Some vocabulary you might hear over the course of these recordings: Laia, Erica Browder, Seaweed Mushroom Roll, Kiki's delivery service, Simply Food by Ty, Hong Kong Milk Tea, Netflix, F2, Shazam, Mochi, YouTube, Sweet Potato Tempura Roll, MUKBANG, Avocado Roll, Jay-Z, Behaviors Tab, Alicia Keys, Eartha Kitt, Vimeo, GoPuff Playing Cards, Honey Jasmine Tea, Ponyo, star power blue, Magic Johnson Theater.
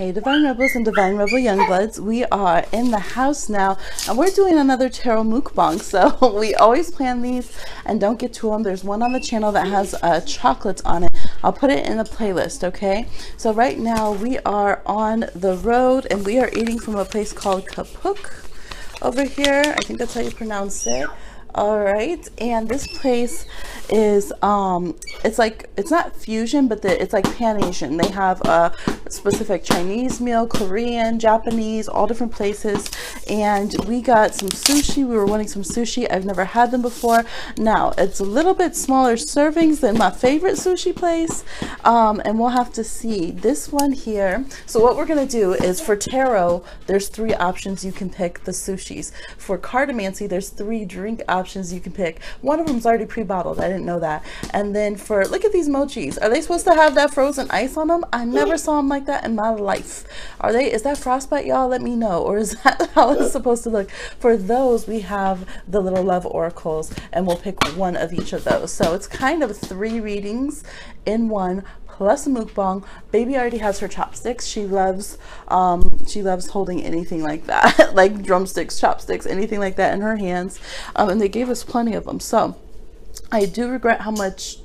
Hey Divine Rebels and Divine Rebel Youngbloods, we are in the house now and we're doing another tarot mukbang. So we always plan these and don't get to them. There's one on the channel that has chocolates on it. I'll put it in the playlist, okay? So right now we are on the road and we are eating from a place called Kapuk over here. I think that's how you pronounce it. All right, and this place is it's not fusion, but it's like Pan-Asian. They have a specific Chinese meal, Korean, Japanese, all different places. And we got some sushi. We were wanting some sushi. I've never had them before. Now it's a little bit smaller servings than my favorite sushi place, and we'll have to see this one here. So what we're gonna do is, for tarot there's three options you can pick the sushis. For cardomancy there's three drink options you can pick. One of them's already pre-bottled, I didn't know that. And then for, look at these mochis. Are they supposed to have that frozen ice on them? I never saw them like that in my life. Are they, is that frostbite, y'all? Let me know. Or is that how it's supposed to look? For those we have the little love oracles and we'll pick one of each of those. So it's kind of three readings in one plus a mukbang. Baby already has her chopsticks. She loves holding anything like that, like drumsticks, chopsticks, anything like that in her hands. And they gave us plenty of them. So I do regret how much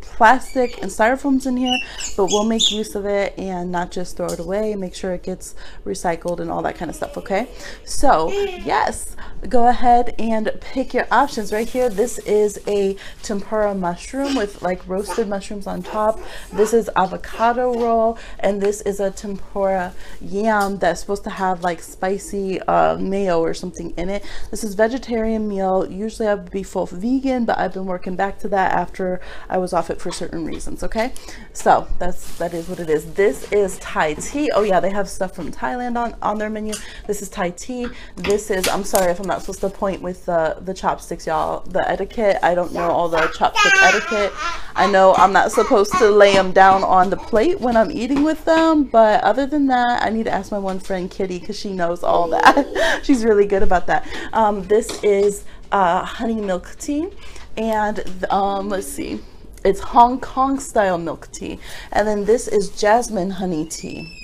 plastic and styrofoam's in here, but we'll make use of it and not just throw it away. Make sure it gets recycled and all that kind of stuff, okay? So yes, go ahead and pick your options right here. This is a tempura mushroom with like roasted mushrooms on top. This is avocado roll, and this is a tempura yam that's supposed to have like spicy mayo or something in it. This is vegetarian meal. Usually I would be full vegan, but I've been working back to that after I was off it for certain reasons, okay? So that is what it is. This is Thai tea. Oh yeah, they have stuff from Thailand on their menu. This is Thai tea. This is, I'm sorry if I'm not supposed to point with the chopsticks, y'all. The etiquette, I don't know all the chopstick etiquette. I know I'm not supposed to lay them down on the plate when I'm eating with them, but other than that, I need to ask my one friend Kitty, because she knows all that. She's really good about that. This is honey milk tea, and let's see, it's Hong Kong style milk tea. And then this is jasmine honey tea.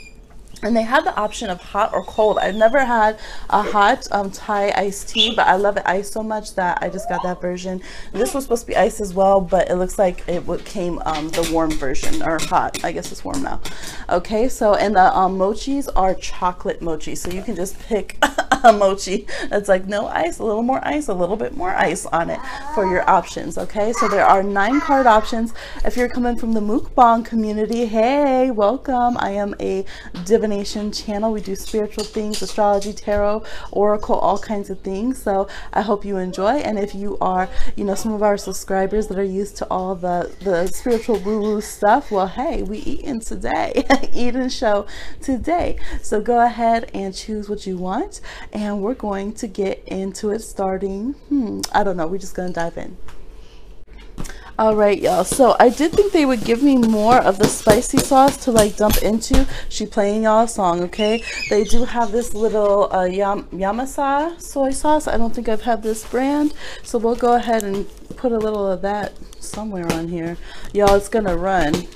And they have the option of hot or cold. I've never had a hot Thai iced tea, but I love it iced so much that I just got that version. This was supposed to be iced as well, but it looks like it came the warm version, or hot. I guess it's warm now. Okay, so, and the mochis are chocolate mochi. So you can just pick a mochi that's like no ice, a little more ice, a little bit more ice on it for your options, okay? So there are 9 card options. If you're coming from the mukbang community, hey, welcome. I am a divination channel. We do spiritual things, astrology, tarot, oracle, all kinds of things. So I hope you enjoy. And if you are, you know, some of our subscribers that are used to all the spiritual woo-woo stuff, well, hey, we eating today. Eating show today. So go ahead and choose what you want, and we're going to get into it starting, I don't know, we're just gonna dive in. All right, y'all, so I did think they would give me more of the spicy sauce to like dump into. She playing y'all a song, okay? They do have this little Yamasa soy sauce. I don't think I've had this brand, so we'll go ahead and put a little of that somewhere on here. Y'all, it's gonna run.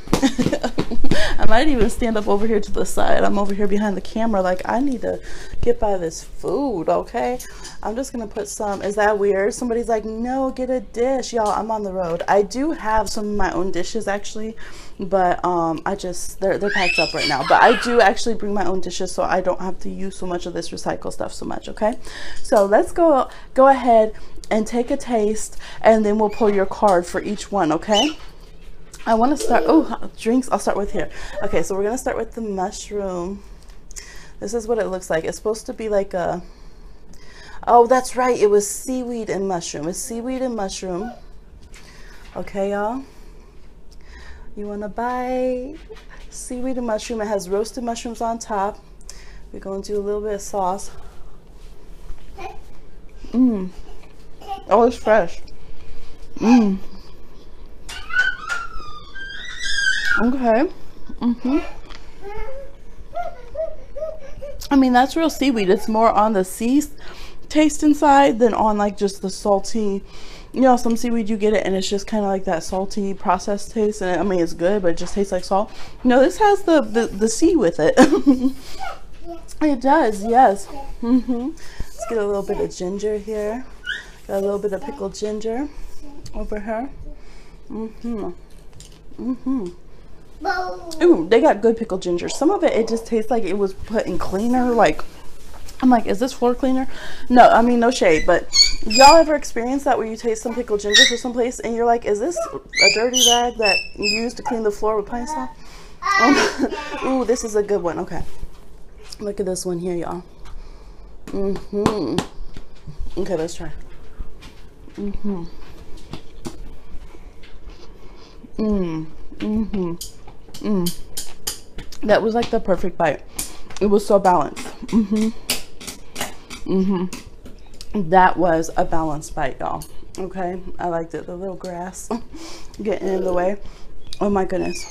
I might even stand up over here to the side. I'm over here behind the camera like I need to get by this food, okay? I'm just gonna put some. Is that weird? Somebody's like, no, get a dish. Y'all, I'm on the road. I do have some of my own dishes actually, but I just, they're packed up right now, but I do actually bring my own dishes, so I don't have to use so much of this recycle stuff so much, okay? So let's go ahead and take a taste, and then we'll pull your card for each one, okay? I want to start, oh, drinks, I'll start with here. Okay, so we're gonna start with the mushroom. This is what it looks like. It's supposed to be like a, oh, that's right, it was seaweed and mushroom. It's seaweed and mushroom. Okay, y'all, you want to bite? Seaweed and mushroom. It has roasted mushrooms on top. We're going to do a little bit of sauce. Oh, it's fresh. Okay. I mean, that's real seaweed. It's more on the sea taste inside than on like just the salty you know, some seaweed you get it and it's just kind of like that salty processed taste, and I mean it's good, but it just tastes like salt. No, this has the sea with it. It does, yes. Let's get a little bit of ginger here. Got a little bit of pickled ginger over here. Ooh, they got good pickled ginger. Some of it just tastes like it was put in cleaner. Like, I'm like, is this floor cleaner? No, I mean, no shade, but y'all ever experienced that where you taste some pickled ginger for someplace and you're like, is this a dirty rag that you used to clean the floor with pine salt? Ooh, this is a good one. Okay, look at this one here, y'all. Okay, let's try. That was like the perfect bite. It was so balanced. That was a balanced bite, y'all. Okay, I liked it. The little grass getting in the way. Oh my goodness.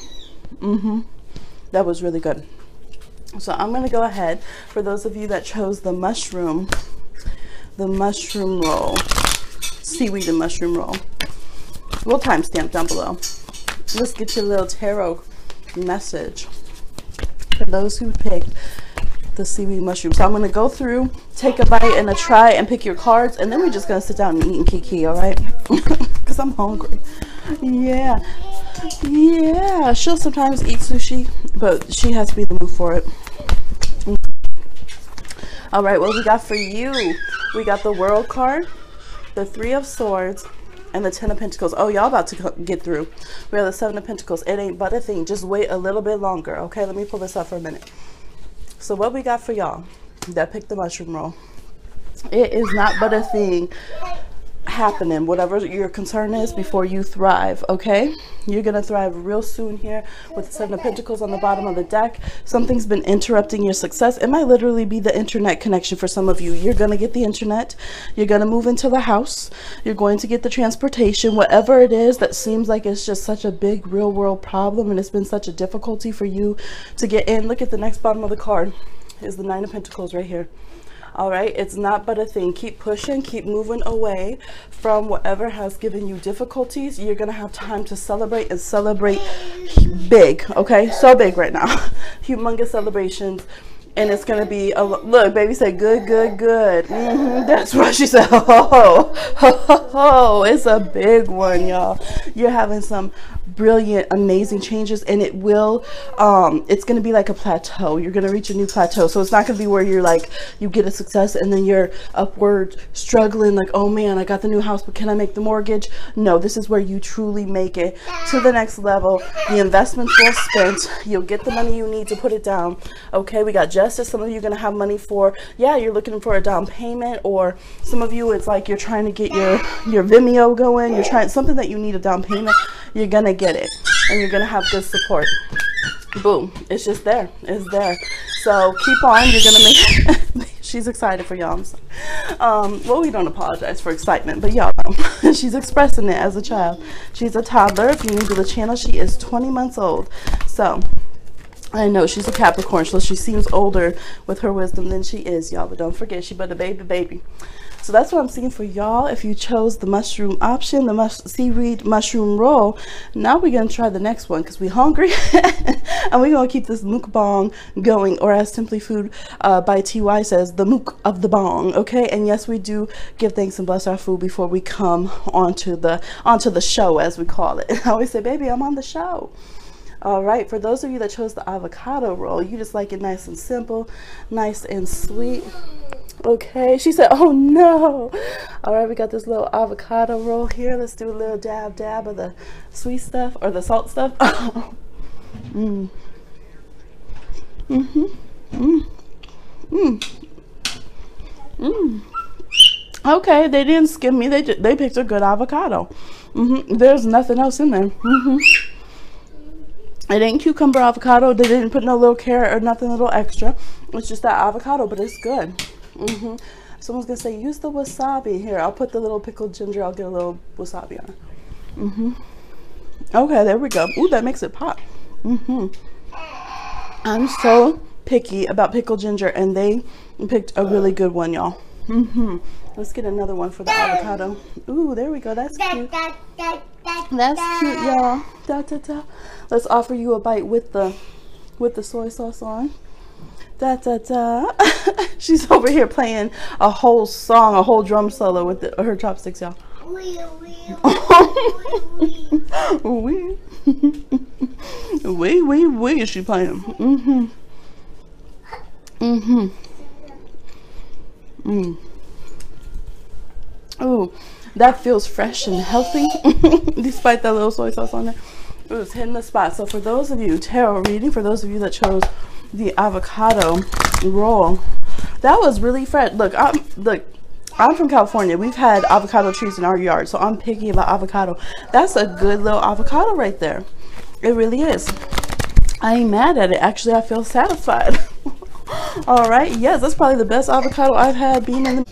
That was really good. So I'm gonna go ahead, for those of you that chose the mushroom roll, seaweed and mushroom roll, we'll timestamp down below. Let's get your little tarot message for those who picked the seaweed mushroom. So I'm going to go through, take a bite and a try, and pick your cards, and then we're just going to sit down and eat and kiki, all right? Because I'm hungry. Yeah, she'll sometimes eat sushi, but she has to be in the mood for it. All right, what we got for you? We got the World card, the Three of Swords, and the Ten of Pentacles. Oh, y'all about to get through. We have the Seven of Pentacles. It ain't but a thing. Just wait a little bit longer. Okay, let me pull this up for a minute. So what we got for y'all that picked the mushroom roll? It is not but a thing happening, whatever your concern is, before you thrive. Okay, you're gonna thrive real soon here with the Seven of Pentacles on the bottom of the deck. Something's been interrupting your success. It might literally be the internet connection for some of you. You're gonna get the internet, you're gonna move into the house, you're going to get the transportation, whatever it is that seems like it's just such a big real world problem and it's been such a difficulty for you to get in. Look at the next bottom of the card is the Nine of Pentacles right here. All right, it's not but a thing. Keep pushing, keep moving away from whatever has given you difficulties. You're gonna have time to celebrate, and celebrate big. Okay, so big right now. Humongous celebrations. And it's gonna be a look. Baby said good. That's what she said. Oh, it's a big one, y'all. You're having some brilliant, amazing changes, and it will it's gonna be like a plateau. You're gonna reach a new plateau, so it's not gonna be where you're like, you get a success and then you're upward struggling like, oh man, I got the new house, but can I make the mortgage? No, this is where you truly make it to the next level. The investments will spent, you'll get the money you need to put it down. Okay, we got justice. Some of you are gonna have money for, yeah, you're looking for a down payment, or some of you it's like you're trying to get your Vimeo going, you're trying something that you need a down payment. You're gonna get it, and you're gonna have good support. Boom, it's just there, it's there. So keep on, you're gonna make she's excited for y'all. Well, we don't apologize for excitement, but y'all know she's expressing it as a child. She's a toddler. If you're new to the channel, she is 20 months old, so I know she's a Capricorn, so she seems older with her wisdom than she is, y'all. But don't forget, she but a baby. So that's what I'm seeing for y'all. If you chose the mushroom option, the seaweed mushroom roll, now we're gonna try the next one because we're hungry, and we're gonna keep this mukbang going, or as Simply Food by TY says, the muk of the bong. Okay, and yes, we do give thanks and bless our food before we come onto the show, as we call it. I always say, baby, I'm on the show. All right, for those of you that chose the avocado roll, you just like it nice and simple, nice and sweet. Okay, she said, oh no. All right, we got this little avocado roll here. Let's do a little dab of the sweet stuff, or the salt stuff. Okay, they didn't skim me. They picked a good avocado. There's nothing else in there. It ain't cucumber avocado. They didn't put no little carrot or nothing little extra. It's just that avocado, but it's good. Someone's gonna say, use the wasabi. Here, I'll put the little pickled ginger. I'll get a little wasabi on it. Okay, there we go. Ooh, that makes it pop. I'm so picky about pickled ginger, and they picked a really good one, y'all. Let's get another one for the avocado. Ooh, there we go. That's cute. That's cute, y'all. Da, da, da. Let's offer you a bite with the soy sauce on. Da, da, da. She's over here playing a whole song, a whole drum solo with her chopsticks, y'all. Wee, wee, wee, wee is she playing? Oh, that feels fresh and healthy, despite that little soy sauce on there. It was hitting the spot. So for those of you tarot reading, for those of you that chose the avocado roll, that was really fresh. Look, I'm from California. We've had avocado trees in our yard, so I'm picky about avocado. That's a good little avocado right there. It really is. I ain't mad at it. Actually, I feel satisfied. All right. Yes, that's probably the best avocado I've had being in the...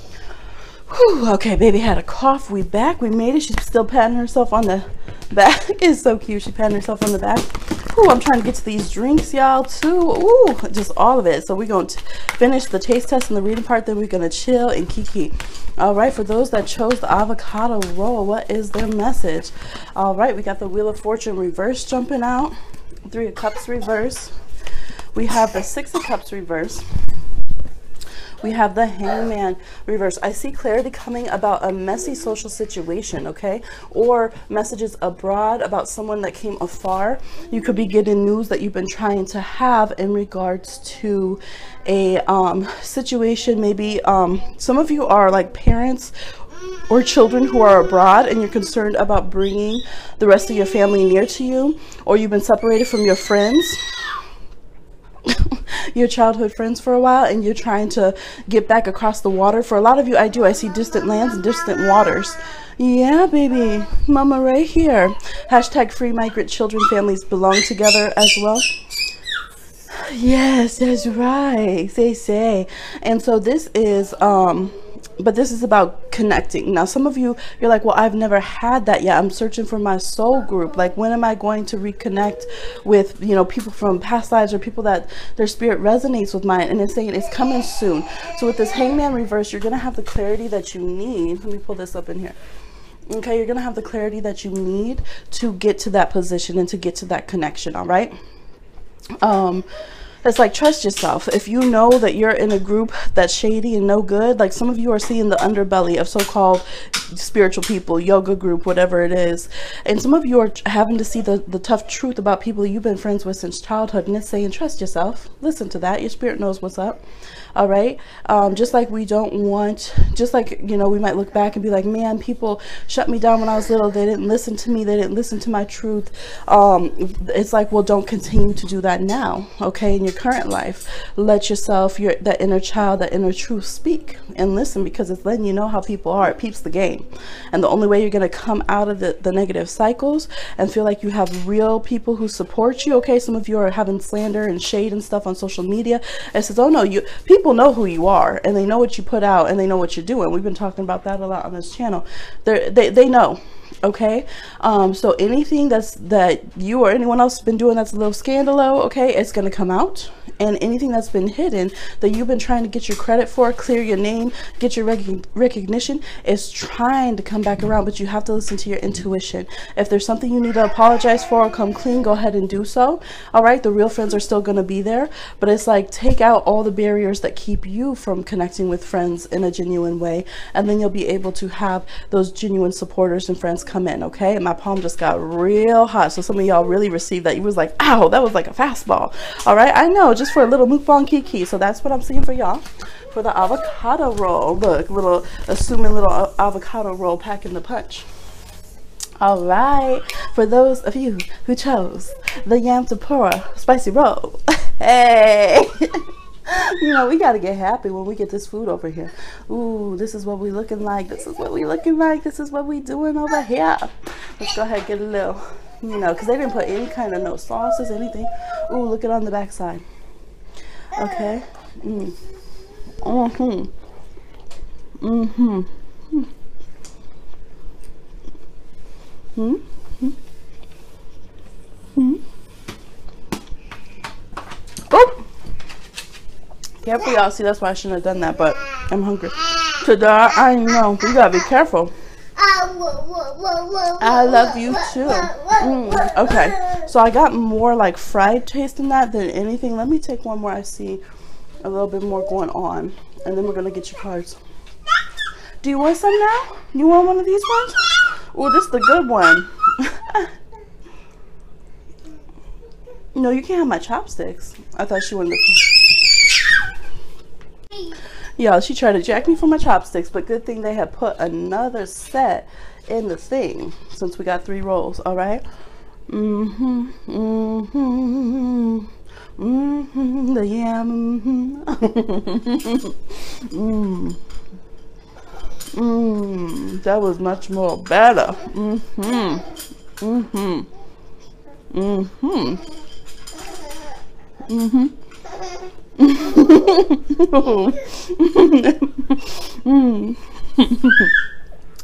Whew, okay, baby had a cough. We back. We made it. She's still patting herself on the back. It's so cute. She's patting herself on the back. Ooh, I'm trying to get to these drinks, y'all, too. Ooh, just all of it. So we're going to finish the taste test and the reading part, then we're going to chill and kiki. All right, for those that chose the avocado roll, what is their message? All right, we got the Wheel of Fortune reverse jumping out. Three of Cups reverse. We have the Six of Cups reverse. We have the Hangman reverse. I see clarity coming about a messy social situation, okay? Or messages abroad about someone that came afar. You could be getting news that you've been trying to have in regards to a situation. Maybe some of you are like parents or children who are abroad and you're concerned about bringing the rest of your family near to you, or you've been separated from your friends. Your childhood friends for a while, and you're trying to get back across the water. For a lot of you, I see distant lands and distant waters. Yeah, baby mama right here. Hashtag free migrant children. Families belong together as well. Yes, that's right. Say. And so this is but this is about connecting. Now, some of you, you're like, well, I've never had that yet. I'm searching for my soul group. Like, when am I going to reconnect with, you know, people from past lives or people that their spirit resonates with mine? And it's saying it's coming soon. So with this Hangman reverse, you're going to have the clarity that you need. Let me pull this up in here. Okay, you're going to have the clarity that you need to get to that position and to get to that connection, all right? It's like, trust yourself. If you know that you're in a group that's shady and no good, like some of you are seeing the underbelly of so-called spiritual people, yoga group, whatever it is. And some of you are having to see the tough truth about people you've been friends with since childhood. And it's saying, trust yourself. Listen to that. Your spirit knows what's up. All right. Just like we don't want, just like, you know, we might look back and be like, man, people shut me down when I was little. They didn't listen to me. They didn't listen to my truth. It's like, well, don't continue to do that now. Okay. And current life, let yourself, your that inner child, that inner truth speak and listen, because it's letting you know how people are. It peeps the game. And the only way you're going to come out of the negative cycles and feel like you have real people who support you, okay? Some of you are having slander and shade and stuff on social media. It says, oh no, you people know who you are, and they know what you put out, and they know what you're doing. We've been talking about that a lot on this channel. They know. Okay, so anything that you or anyone else has been doing that's a little scandalo, okay, it's going to come out. And anything that's been hidden that you've been trying to get your credit for, clear your name, get your recognition, is trying to come back around. But you have to listen to your intuition. If there's something you need to apologize for or come clean, go ahead and do so. All right, the real friends are still going to be there, but it's like, take out all the barriers that keep you from connecting with friends in a genuine way, and then you'll be able to have those genuine supporters and friends come in, okay? And my palm just got real hot, so some of y'all really received that. You was like, ow, that was like a fastball. All right, I know, just for a little mukbang kiki. So that's what I'm seeing for y'all for the avocado roll. Look, little avocado roll packing the punch. All right, for those of you who chose the yam tempura spicy roll, hey. You know, we got to get happy when we get this food over here. Ooh, this is what we looking like. This is what we looking like. This is what we doing over here. Let's go ahead and get a little, you know, because they didn't put any kind of no sauces, anything. Ooh, look it on the backside. Okay. Careful, y'all. See, that's why I shouldn't have done that, but I'm hungry. To the, I know. You gotta be careful. I love you too. Okay, so I got more like fried taste in that than anything. Let me take one more. I see a little bit more going on, and then we're gonna get your cards. Do you want some now? You want one of these ones? Oh, this is the good one. No, you can't have my chopsticks. I thought she wanted to. Yeah, she tried to jack me for my chopsticks, but good thing they had put another set in the thing since we got 3 rolls. All right. That was much more better.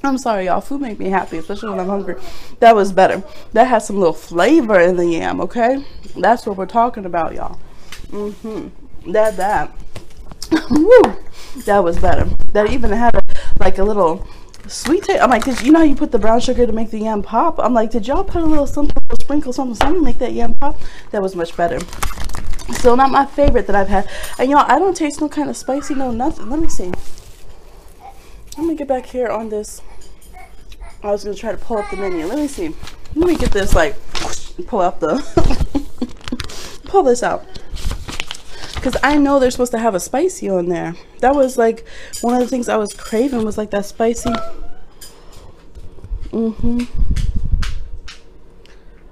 I'm sorry, y'all. Food make me happy, especially when I'm hungry. That was better. That has some little flavor in the yam, okay? That's what we're talking about, y'all. That. Woo! That was better. That even had a, like a little sweet taste. I'm like, cause you know how you put the brown sugar to make the yam pop? I'm like, did y'all put a little something, a sprinkle something to make that yam pop? That was much better. Still not my favorite that I've had. And y'all, I don't taste no kind of spicy, no nothing. Let me see. Let me get back here on this. I was gonna try to pull up the menu. Let me see. Let me get this, like, pull up the pull this out. Because I know they're supposed to have a spicy on there. That was like one of the things I was craving, was like that spicy.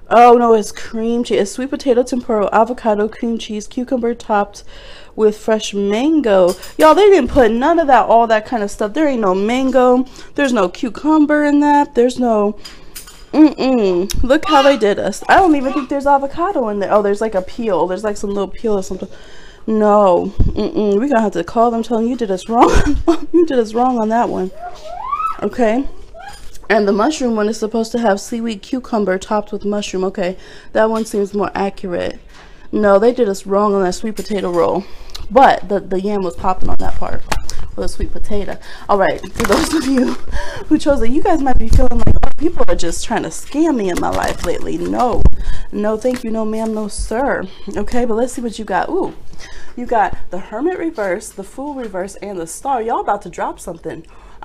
Oh no, it's cream cheese. It's sweet potato tempura, avocado, cream cheese, cucumber topped with fresh mango. Y'all, they didn't put none of that, all that kind of stuff. There ain't no mango. There's no cucumber in that. There's no. Look how they did us. I don't even think there's avocado in there. Oh, there's like a peel. There's like some little peel or something. No. We're gonna have to call them, telling you did us wrong. You did us wrong on that one. Okay. And the mushroom one is supposed to have seaweed cucumber topped with mushroom. Okay, that one seems more accurate. No, they did us wrong on that sweet potato roll. But the yam was popping on that part with a sweet potato. All right, for those of you who chose it, you guys might be feeling like, oh, people are just trying to scam me in my life lately. No, no thank you, no ma'am, no sir. Okay, but let's see what you got. Ooh, you got the hermit reverse, the fool reverse, and the star. Y'all about to drop something.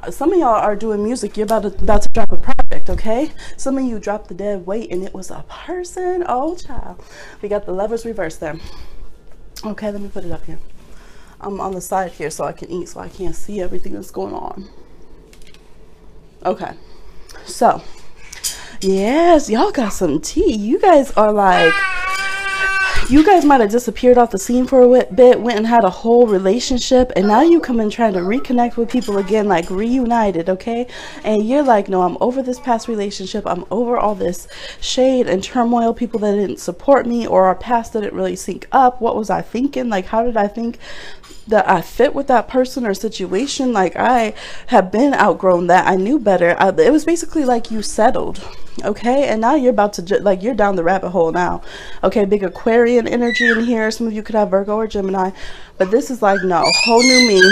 Some of y'all are doing music. You're about to drop a project, okay? Some of you dropped the dead weight and it was a person. Oh, child. We got the lovers reverse there. Okay, let me put it up here. I'm on the side here so I can eat, so I can't see everything that's going on. Okay. So, yes, y'all got some tea. You guys are like... You guys might have disappeared off the scene for a bit, went and had a whole relationship, and now you come in trying to reconnect with people again, like reunited, okay? And you're like, no, I'm over this past relationship. I'm over all this shade and turmoil, people that didn't support me, or our past didn't really sync up. What was I thinking? Like, how did I think that I fit with that person or situation? Like, I have been outgrown that. I knew better. It was basically like you settled. Okay, and now you're about to, like, you're down the rabbit hole now. Okay, big Aquarian energy in here. Some of you could have Virgo or Gemini, but this is like, no, whole new me,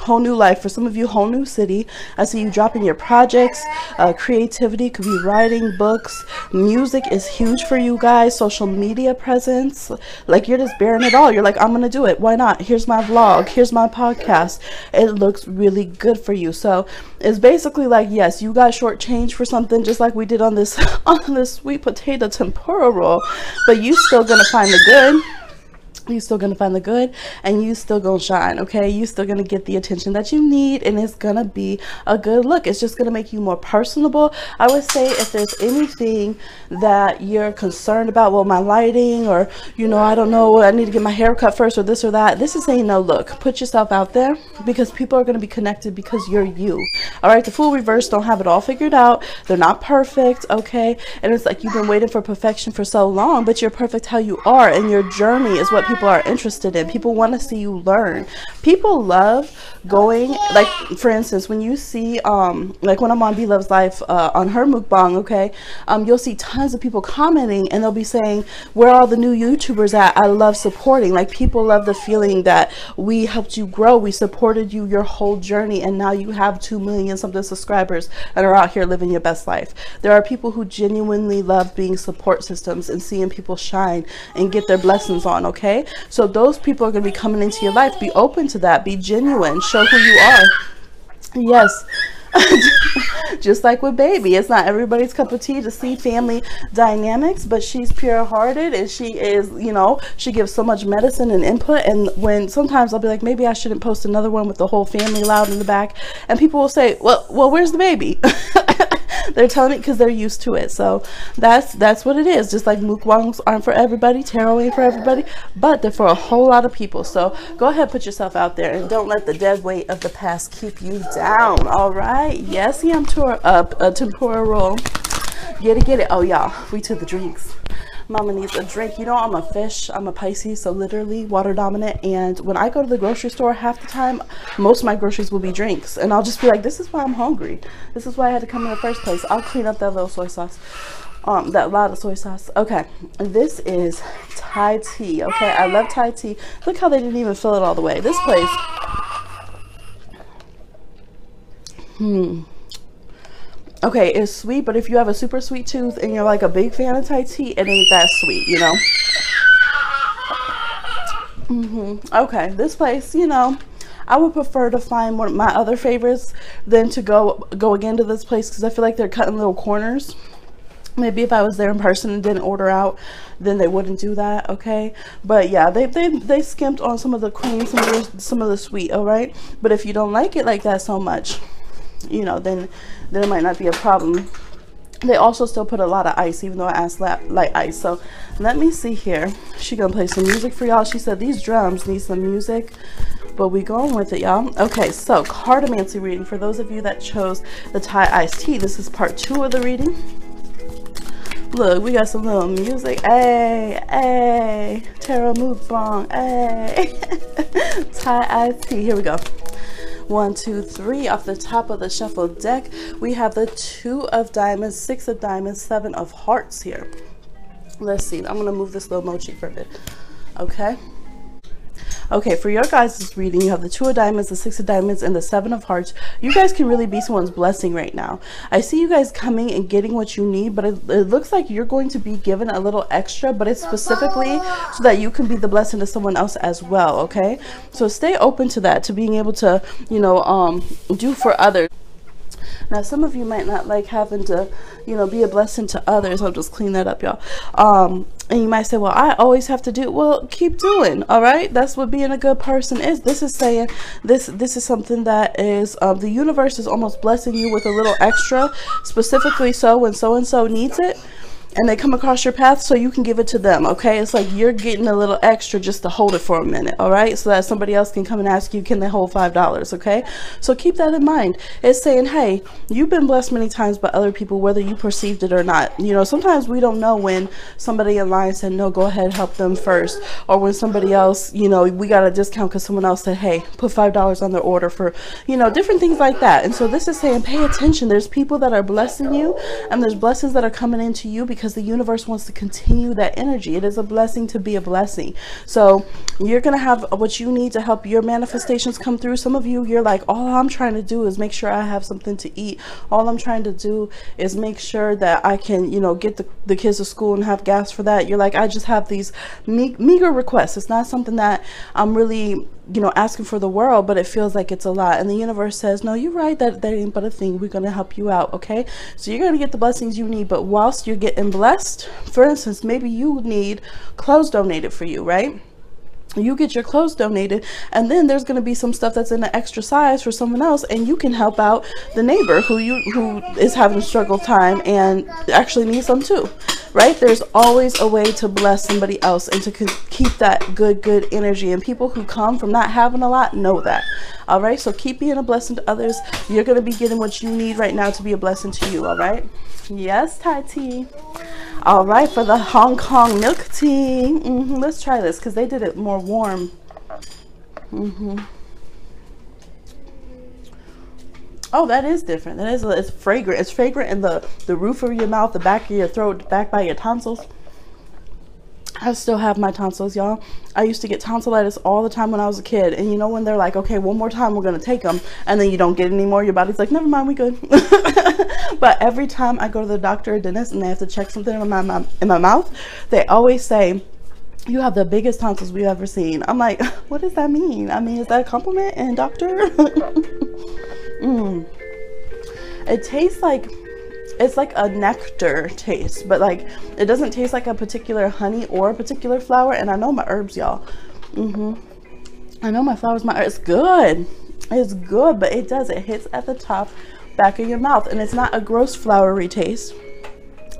whole new life. For some of you, whole new city. I see you dropping your projects. Creativity could be writing, books, music is huge for you guys. Social media presence, like, you're just bearing it all. You're like, I'm gonna do it, why not? Here's my vlog, here's my podcast. It looks really good for you. So it's basically like, yes, you got shortchanged for something, just like we did on this sweet potato tempura roll, but you still gonna find the good. You're still gonna find the good, and you still gonna shine, okay? You still gonna get the attention that you need, and it's gonna be a good look. It's just gonna make you more personable. I would say if there's anything that you're concerned about, well, my lighting, or, you know, I don't know, I need to get my hair cut first, or this or that, this is saying no. Look, put yourself out there, because people are gonna be connected because you're you. All right, the full reverse don't have it all figured out. They're not perfect, okay? And it's like you've been waiting for perfection for so long, but you're perfect how you are, and your journey is what people are interested in. People want to see you learn. People love going, like, for instance, when you see like when I'm on B Love's Life on her mukbang, okay, you'll see tons of people commenting, and they'll be saying, where are all the new YouTubers at? I love supporting. Like, people love the feeling that we helped you grow, we supported you your whole journey, and now you have 2 million something subscribers that are out here living your best life. There are people who genuinely love being support systems and seeing people shine and get their blessings on, okay? So those people are going to be coming into your life. Be open to that. Be genuine. Show who you are. Yes. Just like with baby, it's not everybody's cup of tea to see family dynamics, but she's pure-hearted, and she is, you know, she gives so much medicine and input. And when sometimes I'll be like, maybe I shouldn't post another one with the whole family loud in the back, and people will say, well, where's the baby? They're telling me because they're used to it. So that's what it is. Just like mukbangs aren't for everybody, tarot ain't for everybody, but they're for a whole lot of people. So go ahead, put yourself out there, and don't let the dead weight of the past keep you down. All right. Yes, yeah, I'm tempura roll. Get it. Oh, y'all, we took the drinks. Mama needs a drink. You know, I'm a fish. I'm a Pisces, so literally water dominant. And when I go to the grocery store, half the time, most of my groceries will be drinks. And I'll just be like, this is why I'm hungry. This is why I had to come in the first place. I'll clean up that little soy sauce. That lot of soy sauce. Okay, this is Thai tea. Okay, I love Thai tea. Look how they didn't even fill it all the way. This place. Okay, it's sweet, but if you have a super sweet tooth and you're like a big fan of Thai tea, it ain't that sweet, you know? Okay, this place, you know, I would prefer to find one of my other favorites than to go again to this place, because I feel like they're cutting little corners. Maybe if I was there in person and didn't order out, then they wouldn't do that, okay? But yeah, they skimped on some of the cream, some of the sweet, all right? But if you don't like it like that so much, you know, then it might not be a problem. They also still put a lot of ice, even though I asked light ice. So let me see here. She gonna play some music for y'all. She said these drums need some music, but we going with it, y'all. Okay, so cardomancy reading for those of you that chose the Thai iced tea. This is part 2 of the reading. Look, we got some little music. Hey, hey, tarot mukbang. Hey, Thai iced tea. Here we go. 1, 2, 3 off the top of the shuffle deck. We have the 2 of diamonds, 6 of diamonds, 7 of hearts here. Let's see. I'm gonna move this little mochi for a bit. Okay, for your guys' reading, you have the 2 of diamonds, the 6 of diamonds, and the 7 of hearts. You guys can really be someone's blessing right now. I see you guys coming and getting what you need, but it looks like you're going to be given a little extra, but it's specifically so that you can be the blessing to someone else as well, okay? So stay open to that, to being able to, you know, do for others. Now, some of you might not like having to, you know, be a blessing to others. I'll just clean that up, y'all. And you might say, well, I always have to do. Well, keep doing, all right? That's what being a good person is. This is saying, this is something that is, the universe is almost blessing you with a little extra, specifically so when so-and-so needs it, and they come across your path so you can give it to them, okay? It's like you're getting a little extra just to hold it for a minute, all right? So that somebody else can come and ask you, can they hold $5, okay? So keep that in mind. It's saying, hey, you've been blessed many times by other people, whether you perceived it or not. You know, sometimes we don't know when somebody in line said, no, go ahead, help them first. Or when somebody else, you know, we got a discount because someone else said, hey, put $5 on their order for, you know, different things like that. And so this is saying, pay attention. There's people that are blessing you, and there's blessings that are coming into you because the universe wants to continue that energy. It is a blessing to be a blessing. So you're going to have what you need to help your manifestations come through. Some of you, you're like, all I'm trying to do is make sure I have something to eat. All I'm trying to do is make sure that I can, you know, get the kids to school and have gas for that. You're like, I just have these meager requests. It's not something that I'm really, you know, asking for the world, but it feels like it's a lot. And the universe says, no, you're right, that ain't but a thing. We're going to help you out, okay? So you're going to get the blessings you need, but whilst you're getting blessed, for instance, maybe you need clothes donated for you, right? You get your clothes donated, and then there's going to be some stuff that's in an extra size for someone else, and you can help out the neighbor who is having a struggle time and actually needs some too. right? There's always a way to bless somebody else and to keep that good energy. And people who come from not having a lot know that. All right, so keep being a blessing to others. You're going to be getting what you need right now to be a blessing to you. All right. Yes, Tati. All right, for the Hong Kong milk tea. Let's try this because they did it more warm. Oh, that is different. That is, it's fragrant. It's fragrant in the roof of your mouth, the back of your throat, back by your tonsils. I still have my tonsils, y'all. I used to get tonsillitis all the time when I was a kid. And you know when they're like, okay, one more time, we're going to take them. And then you don't get any more. Your body's like, never mind, we good. But every time I go to the doctor or dentist and they have to check something in my mouth, they always say, you have the biggest tonsils we've ever seen. I'm like, what does that mean? I mean, is that a compliment? And doctor? It tastes like, it's like a nectar taste, but like it doesn't taste like a particular honey or a particular flower. And I know my herbs, y'all. I know my flowers, my herbs. It's good. It's good, but it does. It hits at the top back of your mouth, and it's not a gross flowery taste.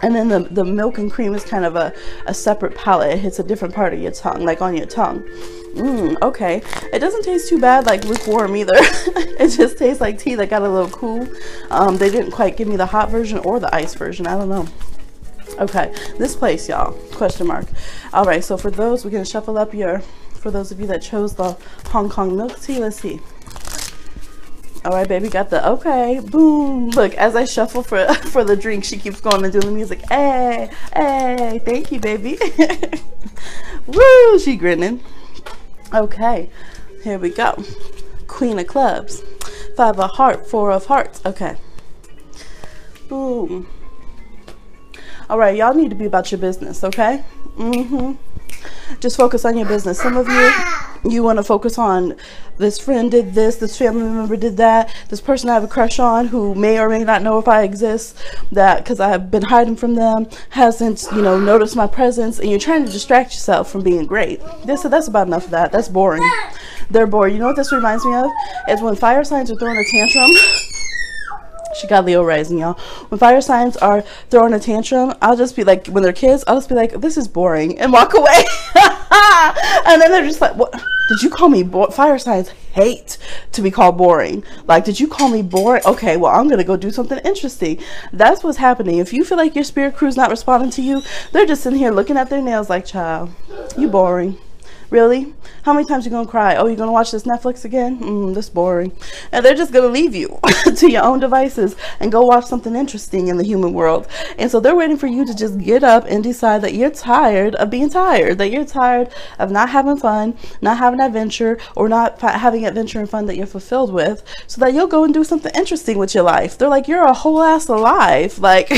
And then the milk and cream is kind of a separate palate. It hits a different part of your tongue, like on your tongue. Okay. It doesn't taste too bad like lukewarm either. It just tastes like tea that got a little cool. They didn't quite give me the hot version or the ice version. I don't know. Okay. This place, y'all. Question mark. All right. So for those, we're going to shuffle up your, for those of you that chose the Hong Kong milk tea, let's see. All right, baby, got the, okay, boom. Look, as I shuffle for the drink, she keeps going and doing the music. Hey, hey, thank you, baby. Woo, she grinning. Okay, here we go. Queen of clubs, five of heart, four of hearts. Okay, boom. All right, y'all need to be about your business, okay? Just focus on your business. Some of you, you want to focus on this friend did this, this family member did that, this person I have a crush on who may or may not know if I exist, that because I've been hiding from them, hasn't, you know, noticed my presence, and you're trying to distract yourself from being great. This, so that's about enough of that. That's boring. They're bored. You know what this reminds me of? It's when fire signs are throwing a tantrum. She got Leo rising, y'all. When fire signs are throwing a tantrum, I'll just be like, when they're kids, I'll just be like, this is boring, and walk away. And then they're just like, what did you call me? Fire signs hate to be called boring. Like, did you call me boring? Okay, well, I'm gonna go do something interesting. That's what's happening. If you feel like your spirit crew's not responding to you, they're just in here looking at their nails like, child, you boring. Really? How many times you gonna cry? Oh, you're gonna watch this Netflix again? That's boring. And they're just gonna leave you to your own devices and go watch something interesting in the human world. And so they're waiting for you to just get up and decide that you're tired of being tired, that you're tired of not having fun, not having adventure, or not having adventure and fun that you're fulfilled with, so that you'll go and do something interesting with your life. They're like, you're a whole ass alive. Like,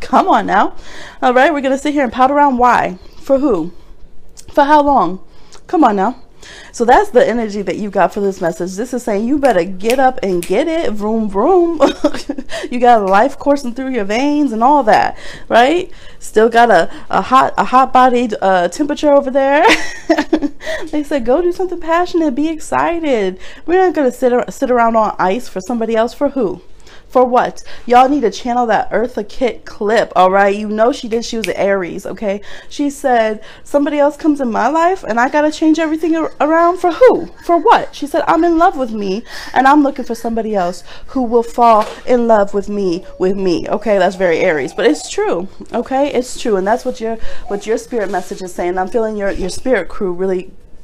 come on now. All right, we're gonna sit here and pout around. Why? For who? For how long? Come on now. So that's the energy that you got for this message. This is saying you better get up and get it. Vroom, vroom. You got a life coursing through your veins and all that, right? Still got a hot-bodied temperature over there. They said, go do something passionate. Be excited. We're not going to sit around on ice for somebody else. For who? For what? Y'all need to channel that Eartha Kitt clip, all right? You know she did. She was an Aries, okay? She said, somebody else comes in my life and I got to change everything around. For who? For what? She said, I'm in love with me and I'm looking for somebody else who will fall in love with me, okay? That's very Aries, but it's true, okay? It's true, and that's what your spirit message is saying. I'm feeling your spirit crew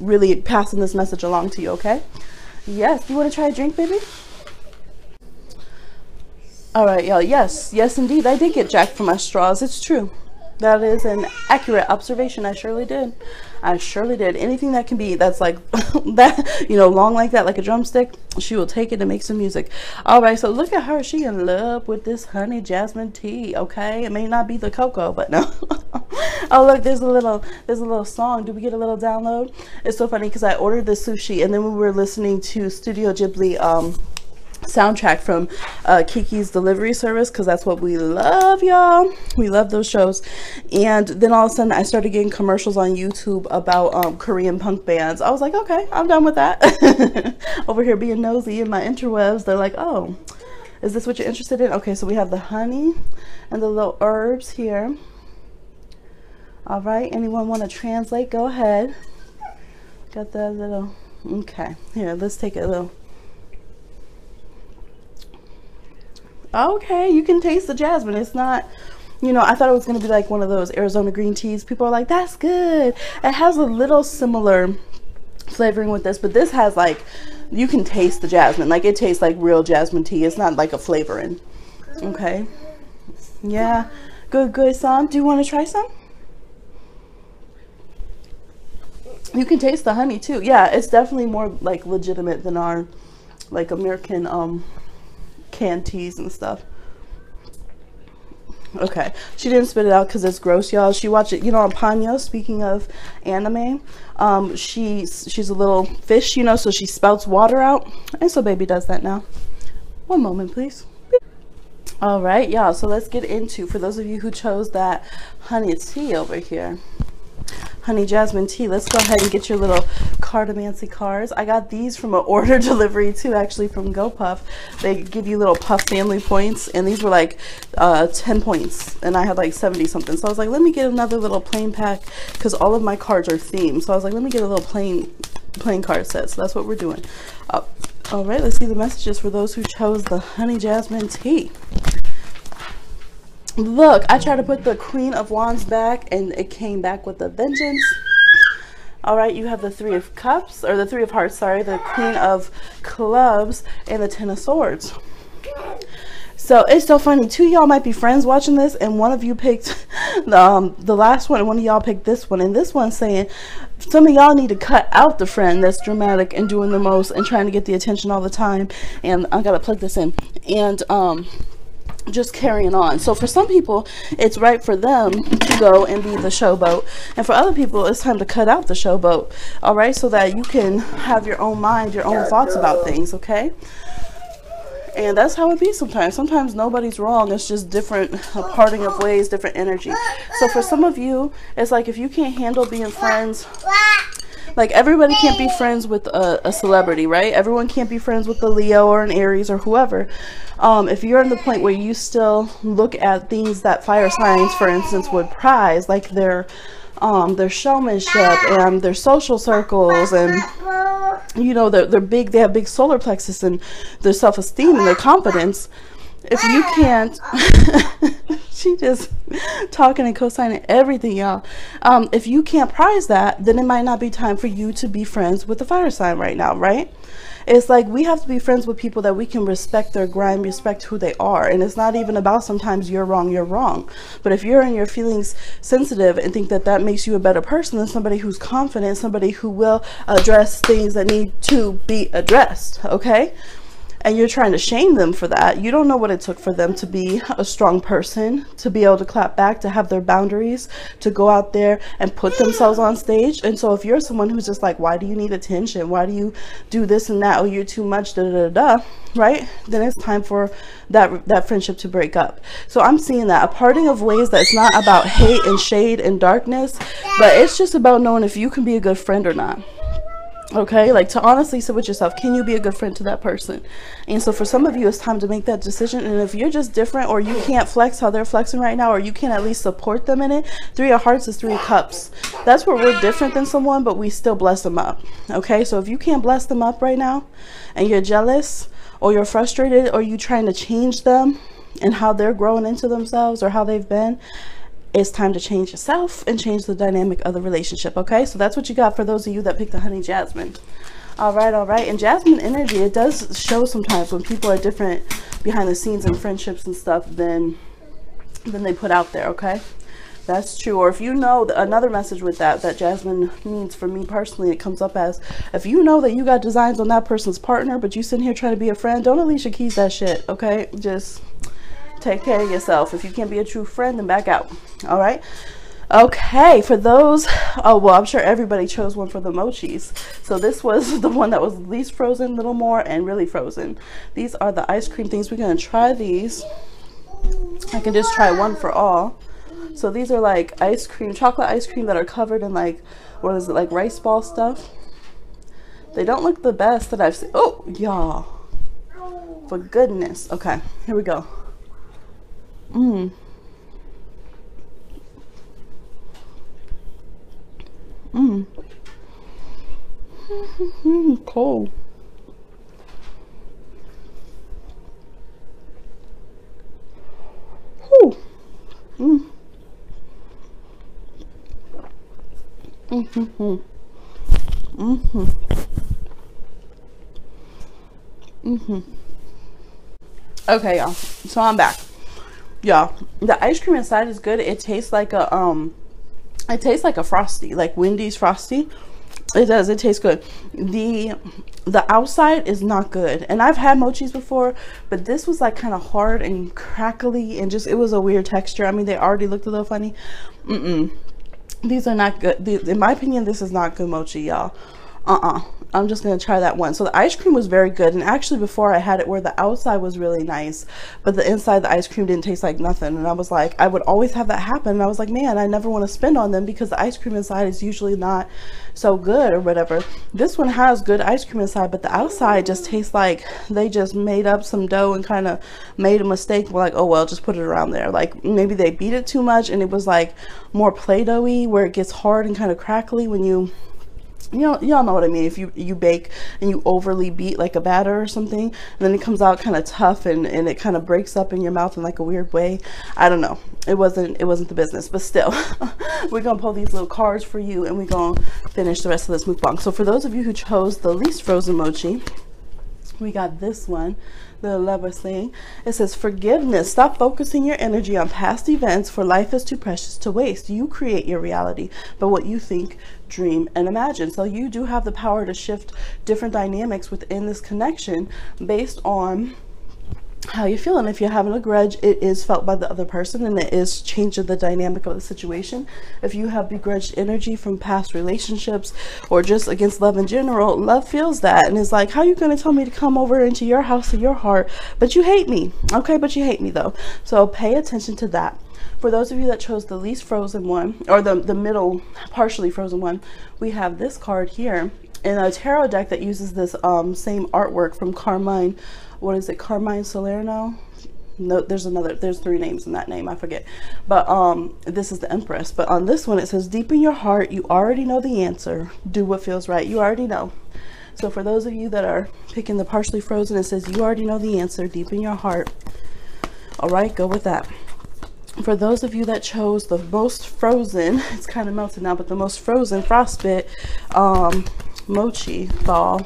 really passing this message along to you, okay? Yes, you want to try a drink, baby? All right, y'all. Yes, yes, indeed. I did get jacked for my straws. It's true. That is an accurate observation. I surely did. I surely did. Anything that can be, that's like that, you know, long like that, like a drumstick, she will take it and make some music. All right, so look at her. She in love with this honey jasmine tea, okay? It may not be the cocoa, but no. Oh, look, there's a little song. Do we get a little download? It's so funny because I ordered the sushi, and then we were listening to Studio Ghibli soundtrack from Kiki's Delivery Service, because that's what we love, y'all. We love those shows. And then all of a sudden I started getting commercials on YouTube about Korean punk bands. I was like, okay, I'm done with that. Over here being nosy in my interwebs, they're like, oh, is this what you're interested in? Okay, so we have the honey and the little herbs here. All right, anyone want to translate? Go ahead. Got that little, okay. Here, let's take a little. Okay, you can taste the jasmine. It's not, you know, I thought it was going to be like one of those Arizona green teas. People are like, that's good. It has a little similar flavoring with this, but this has like, you can taste the jasmine. Like it tastes like real jasmine tea. It's not like a flavoring. Okay. Yeah. Good, good, Sam. Do you want to try some? You can taste the honey too. Yeah, it's definitely more like legitimate than our like American canned teas and stuff. Okay, she didn't spit it out because it's gross, y'all. She watched it, you know, on Ponyo. Speaking of anime, she's a little fish, you know, so she spouts water out, and so baby does that now. One moment, please. All right, y'all, so let's get into, for those of you who chose that honey tea over here, honey jasmine tea, let's go ahead and get your little cardomancy cards. I got these from an order delivery too, actually, from GoPuff. They give you little puff family points, and these were like 10 points, and I had like 70 something, so I was like, let me get another little plain pack, because all of my cards are themed, so I was like, let me get a little plain card set. So that's what we're doing. All right, let's see the messages for those who chose the honey jasmine tea. Look, I tried to put the Queen of Wands back and it came back with a vengeance. All right, you have the Three of Cups, or the Three of Hearts, sorry, the Queen of Clubs, and the Ten of Swords. So it's so funny, two of y'all might be friends watching this, and one of you picked the last one, and one of y'all picked this one, and this one's saying some of y'all need to cut out the friend that's dramatic and doing the most and trying to get the attention all the time, and I gotta plug this in, and just carrying on. So for some people, it's right for them to go and be the showboat, and for other people, it's time to cut out the showboat. All right, so that you can have your own mind, your own thoughts about things. Okay, and that's how it be sometimes. Sometimes nobody's wrong, it's just different parting of ways, different energy. So for some of you, it's like, if you can't handle being friends, like everybody can't be friends with a celebrity, right? Everyone can't be friends with a Leo or an Aries or whoever. If you're in the point where you still look at things that fire signs, for instance, would prize, like their showmanship and their social circles, and you know, they're big, they have big solar plexus, and their self-esteem and their confidence. If you can't, she just talking and co-signing everything, y'all. If you can't prize that, then it might not be time for you to be friends with the fire sign right now, right? It's like, we have to be friends with people that we can respect their grind, respect who they are. And it's not even about sometimes you're wrong. But if you're in your feelings sensitive and think that that makes you a better person than somebody who's confident, somebody who will address things that need to be addressed, okay? And you're trying to shame them for that. You don't know what it took for them to be a strong person, to be able to clap back, to have their boundaries, to go out there and put themselves on stage. And so if you're someone who's just like, why do you need attention? Why do you do this and that? Oh, you're too much, da da da da, right? Then it's time for that friendship to break up. So I'm seeing that, a parting of ways that's not about hate and shade and darkness, but it's just about knowing if you can be a good friend or not. Okay, like to honestly sit with yourself, can you be a good friend to that person? And so for some of you, it's time to make that decision. And if you're just different, or you can't flex how they're flexing right now, or you can't at least support them in it, Three of Hearts is Three of Cups. That's where we're different than someone, but we still bless them up. Okay, so if you can't bless them up right now, and you're jealous, or you're frustrated, or you're trying to change them and how they're growing into themselves or how they've been, it's time to change yourself and change the dynamic of the relationship, okay? So that's what you got for those of you that picked the honey jasmine. All right, and jasmine energy, it does show sometimes when people are different behind the scenes in friendships and stuff than they put out there, okay? That's true. Or if you know, another message with that jasmine means for me personally, it comes up as, if you know that you got designs on that person's partner, but you sitting here trying to be a friend, don't Alicia Keys that shit, okay? Just take care of yourself. If you can't be a true friend, then back out. All right, okay, for those, oh well, I'm sure everybody chose one for the mochis. So this was the one that was least frozen, little more, and really frozen. These are the ice cream things. We're gonna try these. I can just try one for all. So these are like ice cream, chocolate ice cream, that are covered in like, what is it, like rice ball stuff. They don't look the best that I've seen. Oh y'all, for goodness. Okay, here we go. Cold. Whew. Mm. Mm-hmm. Mm-hmm. Mm-hmm. Okay, y'all. So I'm back. Y'all, the ice cream inside is good. It tastes like a it tastes like a Frosty, like Wendy's Frosty. It does. It tastes good. The outside is not good. And I've had mochis before, but this was like kind of hard and crackly and just, it was a weird texture. I mean, they already looked a little funny. These are not good. In my opinion, this is not good mochi, y'all. I'm just going to try that one. So the ice cream was very good. And actually before I had it where the outside was really nice, but the inside, the ice cream didn't taste like nothing. And I was like, I would always have that happen. And I was like, man, I never want to spend on them because the ice cream inside is usually not so good or whatever. This one has good ice cream inside, but the outside just tastes like they just made up some dough and kind of made a mistake. We're like, oh, well, just put it around there. Like maybe they beat it too much and it was like more Play-Doh-y where it gets hard and kind of crackly when y'all know what I mean. If you bake and you overly beat like a batter or something, and then it comes out kind of tough and it kind of breaks up in your mouth in like a weird way. I don't know. It wasn't the business, but still, we're gonna pull these little cards for you and we're gonna finish the rest of this mukbang. So for those of you who chose the least frozen mochi, we got this one, the lover thing. It says, forgiveness. Stop focusing your energy on past events, for life is too precious to waste. You create your reality, but what you think, dream, and imagine. So you do have the power to shift different dynamics within this connection based on how you feel. And if you're having a grudge, it is felt by the other person and it is changing the dynamic of the situation. If you have begrudged energy from past relationships or just against love in general, love feels that and is like, how are you going to tell me to come over into your house and your heart, but you hate me? Okay, but you hate me though. So pay attention to that. For those of you that chose the least frozen one, or the middle partially frozen one, we have this card here in a tarot deck that uses this same artwork from Carmine. What is it? Carmine Salerno? No, there's 3 names in that name. I forget. But this is the Empress. But on this one, it says, deep in your heart, you already know the answer. Do what feels right. You already know. So for those of you that are picking the partially frozen, it says, you already know the answer deep in your heart. All right, go with that. For those of you that chose the most frozen, it's kind of melted now, but the most frozen frostbit mochi ball.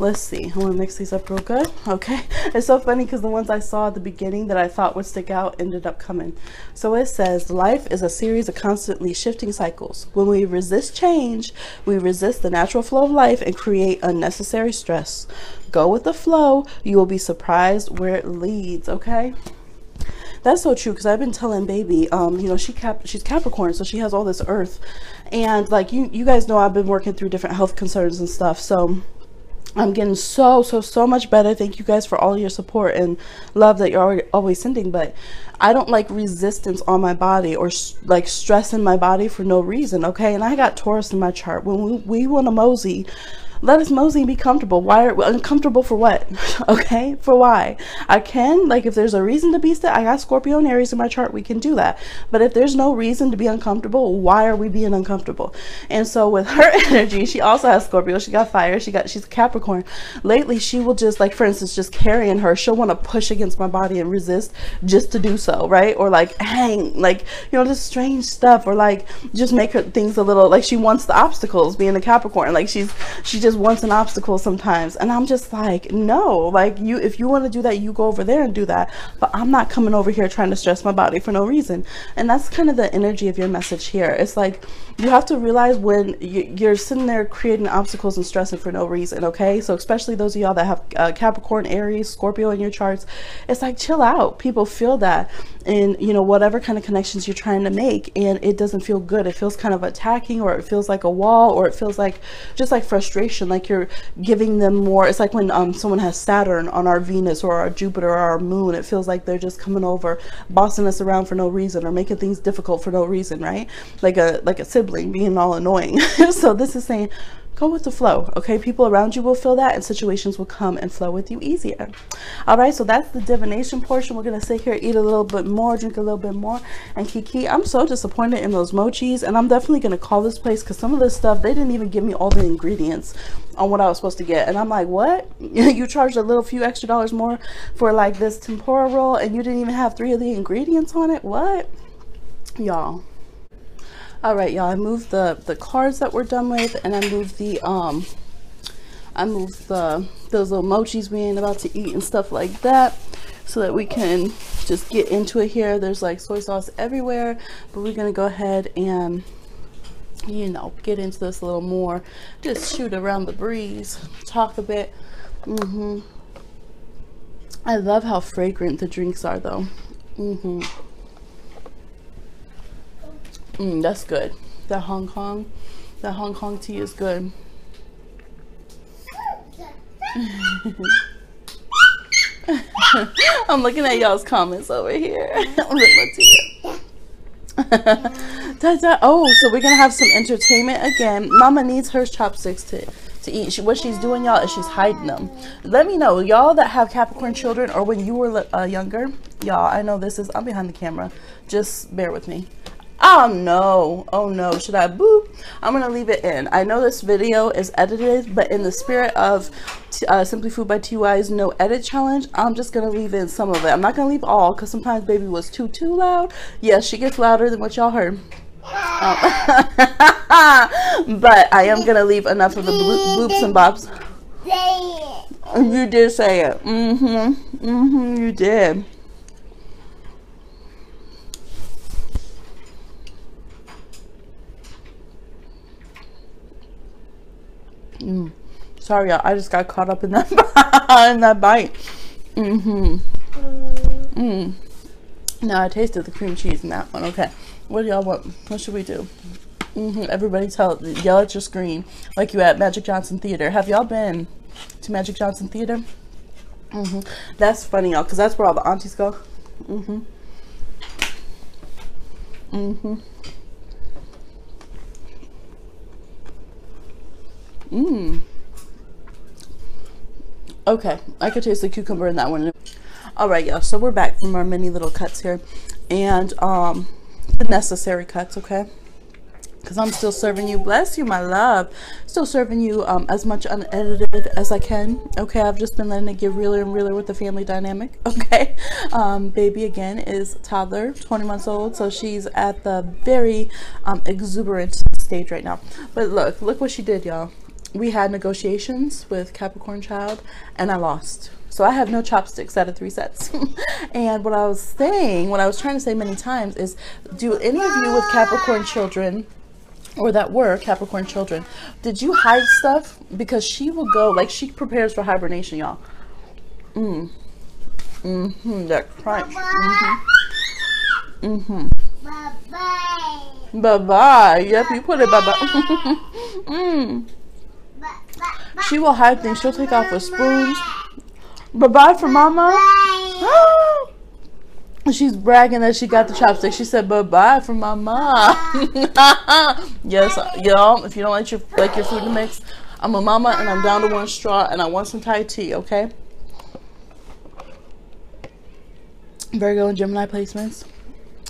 Let's see, I'm gonna mix these up real good. Okay, it's so funny because the ones I saw at the beginning that I thought would stick out ended up coming. So it says, life is a series of constantly shifting cycles. When we resist change, we resist the natural flow of life and create unnecessary stress. Go with the flow, you will be surprised where it leads. Okay, that's so true, because I've been telling baby, you know, she's Capricorn, so she has all this earth, and like you guys know, I've been working through different health concerns and stuff, so I'm getting so much better. Thank you guys for all your support and love that you're always sending, but I don't like resistance on my body or like stress in my body for no reason. Okay, and I got Taurus in my chart. When we want to mosey, let us mosey and be comfortable. Why are we uncomfortable for what? Okay, for why? I can, like, if there's a reason to be still, I got Scorpio and Aries in my chart, we can do that. But if there's no reason to be uncomfortable, why are we being uncomfortable? And so with her energy, she also has Scorpio, she got fire, she's a Capricorn. Lately, she will just, like, for instance, just carrying her, she'll want to push against my body and resist just to do so, right? Or like hang, like, you know, just strange stuff, or like just make her things a little, like, she wants the obstacles, being a Capricorn, like she just wants an obstacle sometimes. And I'm just like, no, like, you, if you want to do that, you go over there and do that, but I'm not coming over here trying to stress my body for no reason. And that's kind of the energy of your message here. It's like, you have to realize when you're sitting there creating obstacles and stressing for no reason. Okay, so especially those of y'all that have Capricorn, Aries, Scorpio in your charts, it's like, chill out. People feel that in, you know, whatever kind of connections you're trying to make, and it doesn't feel good. It feels kind of attacking, or it feels like a wall, or it feels like just like frustration, like you're giving them more. It's like when someone has Saturn on our Venus or our Jupiter or our moon, it feels like they're just coming over, bossing us around for no reason, or making things difficult for no reason, right? Like a sibling being all annoying. So this is saying, Go with the flow, okay? People around you will feel that, and situations will come and flow with you easier. All right, so that's the divination portion. We're going to sit here, eat a little bit more, drink a little bit more. And Kiki, I'm so disappointed in those mochis, and I'm definitely going to call this place because some of this stuff, they didn't even give me all the ingredients on what I was supposed to get. And I'm like, what? You charged a little few extra dollars more for like this tempura roll, and you didn't even have 3 of the ingredients on it? What? Y'all. All right, y'all, I moved the cards that we're done with, and I moved the those little mochis we ain't about to eat and stuff like that, so that we can just get into it here. There's like soy sauce everywhere, but we're gonna go ahead and, you know, get into this a little more, just shoot around the breeze, talk a bit. I love how fragrant the drinks are though. That's good. That Hong Kong tea is good. I'm looking at y'all's comments over here. I'm looking at you. Oh, so we're gonna have some entertainment again. Mama needs her chopsticks to eat. What she's doing, y'all, is she's hiding them. Let me know, y'all that have Capricorn children, or when you were younger, y'all. I know this is. I'm behind the camera. Just bear with me. Oh no, oh no, should I boop? I'm gonna leave it in. I know this video is edited, but in the spirit of Simply Food by TY's no edit challenge, I'm just gonna leave in some of it. I'm not gonna leave all, because sometimes baby was too loud. Yes, she gets louder than what y'all heard. But I am gonna leave enough of the bloops and bops. You did say it. You did. Sorry, y'all. I just got caught up in that bite. No, I tasted the cream cheese in that one. Okay, what do y'all want? What should we do? Everybody yell at your screen like you at Magic Johnson Theater. Have y'all been to Magic Johnson Theater? That's funny, y'all, because that's where all the aunties go. Okay, I could taste the cucumber in that one. All right, y'all, so we're back from our mini little cuts here, and the necessary cuts, okay, because I'm still serving you, bless you my love, still serving you as much unedited as I can. Okay, I've just been letting it get realer and realer with the family dynamic. Okay, baby again is toddler, 20 months old, so she's at the very exuberant stage right now. But look what she did, y'all. We had negotiations with Capricorn Child, and I lost. So I have no chopsticks out of 3 sets. And what I was trying to say many times is, do any of you with Capricorn children, or that were Capricorn children, did you hide stuff? Because she will go, like, she prepares for hibernation, y'all. That crunch. Bye-bye. Bye-bye. Yep, you put it bye-bye. She will hide things. She'll take off with spoons. Bye-bye for mama. She's bragging that she got the chopsticks. She said bye-bye for mama. Yes, y'all, if you don't like your food to mix, I'm a mama and I'm down to 1 straw, and I want some Thai tea, okay? Virgo and Gemini placements.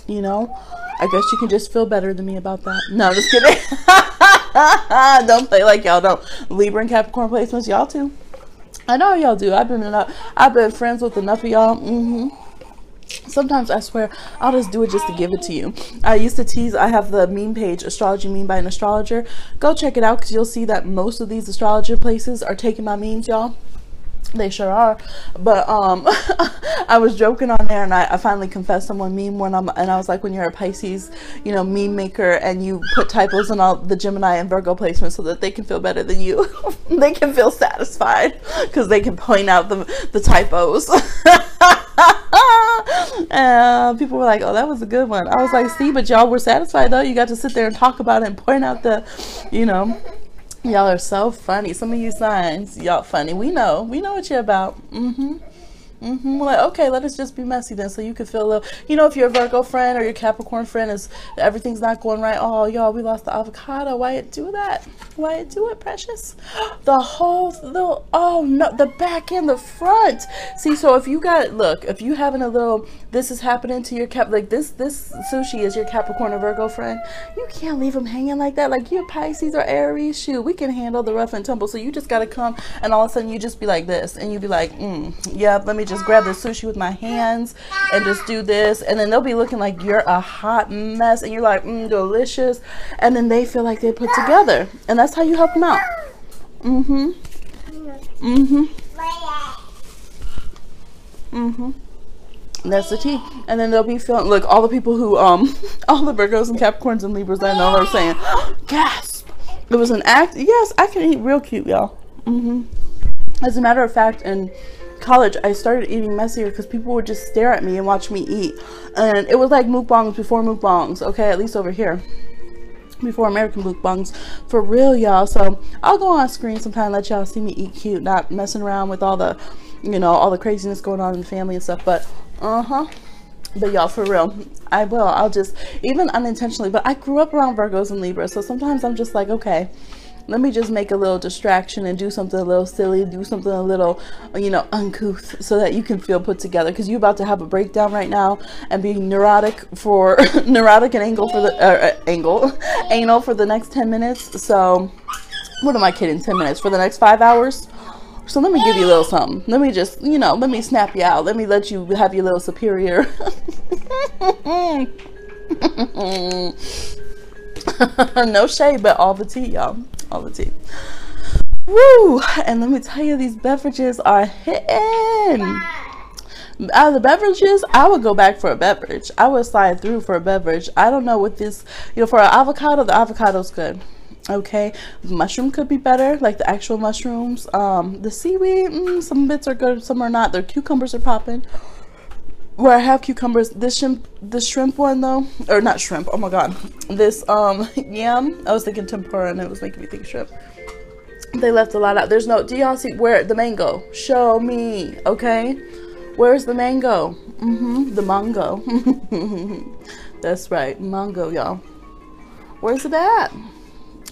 You know, I guess you can just feel better than me about that. No, just kidding. Don't play like y'all don't. Libra and Capricorn placements, y'all too. I know y'all do. I've been friends with enough of y'all. Sometimes I swear I'll just do it just to give it to you. I used to tease. I have the meme page, Astrology Meme by an Astrologer. Go check it out, because you'll see that most of these astrologer places are taking my memes, y'all. They sure are. But I was joking on there, and I finally confessed someone meme when I was like, when you're a Pisces, you know, meme maker, and you put typos in all the Gemini and Virgo placements so that they can feel better than you. They can feel satisfied because they can point out the typos. People were like, oh, that was a good one. I was like, see, but y'all were satisfied though. You got to sit there and talk about it and point out the, you know. Y'all are so funny. Some of you signs, y'all funny. We know what you're about. Like, okay, let us just be messy then, so you can feel a little, you know, if your Virgo friend or your Capricorn friend is, everything's not going right, oh, y'all, we lost the avocado, why it do that? Why it do it, precious? The whole, the, oh, no, the back and the front. See, so if you got, look, if you having a little, this is happening to your Cap, like this sushi is your Capricorn or Virgo friend, you can't leave them hanging like that, like you're Pisces or Aries, shoot, we can handle the rough and tumble, so you just gotta come, and all of a sudden you just be like this, and you be like, yeah, let me just grab the sushi with my hands and just do this, and then they'll be looking like you're a hot mess and you're like delicious, and then they feel like they put together, and that's how you help them out. That's the tea. And then they'll be feeling, look, all the people who all the Virgos and Capricorns and Libras, I know they're saying gasp, it was an act. Yes, I can eat real cute, y'all. As a matter of fact, and college, I started eating messier because people would just stare at me and watch me eat, and it was like mukbangs before mukbangs, okay, at least over here, before American mukbangs, for real, y'all. So I'll go on screen sometime and let y'all see me eat cute, not messing around with all the, you know, all the craziness going on in the family and stuff, but but y'all, for real, I will, I'll just, even unintentionally, but I grew up around Virgos and Libras, so sometimes I'm just like, okay, let me just make a little distraction and do something a little silly, do something a little, you know, uncouth, so that you can feel put together, because you're about to have a breakdown right now and be neurotic for neurotic and anal for the anal for the next 10 minutes. So what am I kidding, 10 minutes for the next 5 hours? So let me give you a little something. Let me just, you know, let me snap you out. Let me let you have your little superior. No shade, but all the tea, y'all. All the tea. Woo! And let me tell you, these beverages are hitting. Out of the beverages, I would go back for a beverage. I would slide through for a beverage. I don't know what this, you know, for an avocado, the avocado's good. Okay, mushroom could be better, like the actual mushrooms. The seaweed, some bits are good, some are not. The cucumbers are popping. Where I have cucumbers, this shrimp one though, or not shrimp, oh my god, this yam, I was thinking tempura and it was making me think shrimp. They left a lot out. There's no, do y'all see where the mango, show me, okay, where's the mango? The mango. That's right, mango, y'all, where's it at?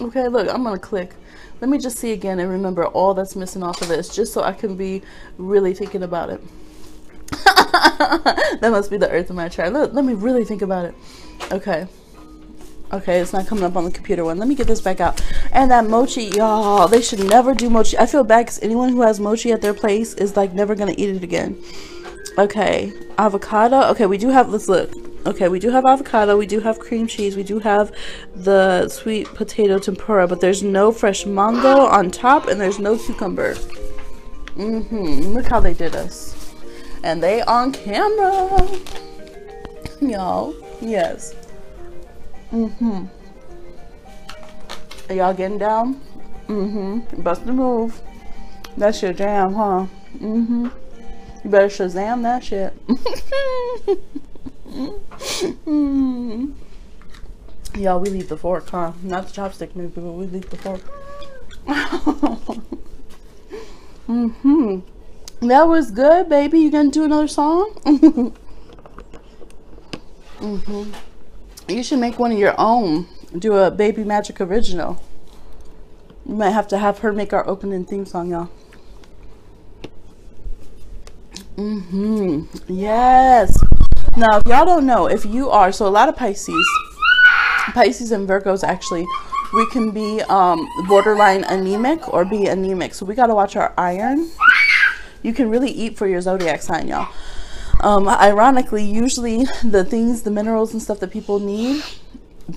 Okay, look, I'm gonna click, let me just see again and remember all that's missing off of this, just so I can be really thinking about it. That must be the earth in my chart. Let me really think about it. Okay. Okay, it's not coming up on the computer one. Let me get this back out. And that mochi, y'all, they should never do mochi. I feel bad because anyone who has mochi at their place is like never going to eat it again. Okay, avocado. Okay, we do have, let's look. Okay, we do have avocado, we do have cream cheese, we do have the sweet potato tempura, but there's no fresh mango on top and there's no cucumber. Look how they did us. And they on camera, y'all. Yes. Are y'all getting down? Bust the move. That's your jam, huh? You better Shazam that shit. Y'all, we leave the fork, huh? Not the chopstick maybe, but we leave the fork. That was good, baby. You gonna do another song? You should make one of your own. Do a Baby Magic original. You might have to have her make our opening theme song, y'all. Yes. Now, if y'all don't know, if you are, so a lot of Pisces and Virgos actually, we can be borderline anemic or be anemic. So we gotta watch our iron. You can really eat for your zodiac sign, y'all. Ironically, usually the minerals and stuff that people need